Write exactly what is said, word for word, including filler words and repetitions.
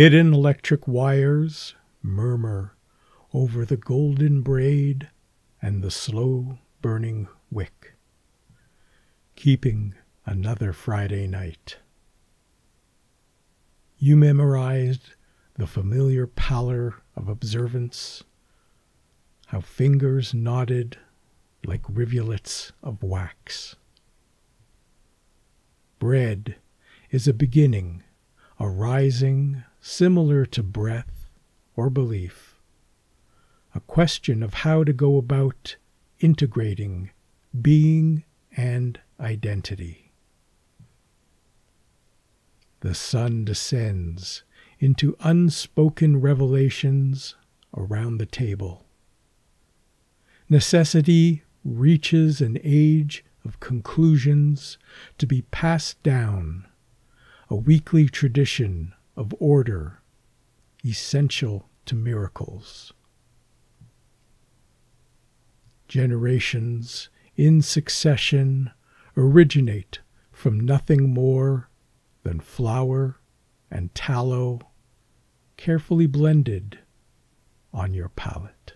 Hidden electric wires murmur over the golden braid and the slow-burning wick, keeping another Friday night. You memorized the familiar pallor of observance, how fingers nodded like rivulets of wax. Bread is a beginning, a rising similar to breath or belief, a question of how to go about integrating being and identity. The sun descends into unspoken revelations around the table. Necessity reaches an age of conclusions to be passed down, a weekly tradition of order, essential to miracles. Generations in succession originate from nothing more than flour and tallow, carefully blended on your palate.